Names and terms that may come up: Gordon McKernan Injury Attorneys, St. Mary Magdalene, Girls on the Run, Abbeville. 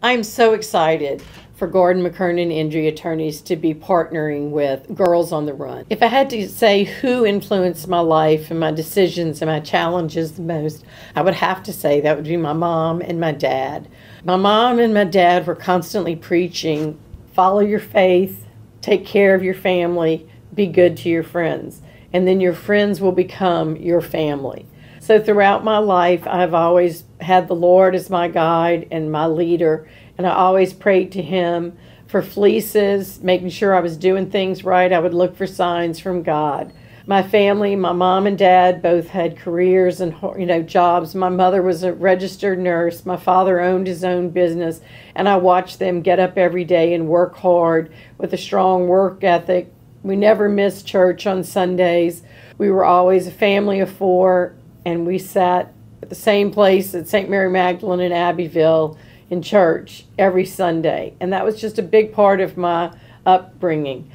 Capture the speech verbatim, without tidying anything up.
I'm so excited for Gordon McKernan Injury Attorneys to be partnering with Girls on the Run. If I had to say who influenced my life and my decisions and my challenges the most, I would have to say that would be my mom and my dad. My mom and my dad were constantly preaching, follow your faith, take care of your family, be good to your friends, and then your friends will become your family. So throughout my life, I've always had the Lord as my guide and my leader, and I always prayed to Him for fleeces, making sure I was doing things right. I would look for signs from God. My family, my mom and dad, both had careers and, you know, jobs. My mother was a registered nurse. My father owned his own business, and I watched them get up every day and work hard with a strong work ethic. We never missed church on Sundays. We were always a family of four, and we sat at the same place at Saint Mary Magdalene in Abbeville in church every Sunday. And that was just a big part of my upbringing.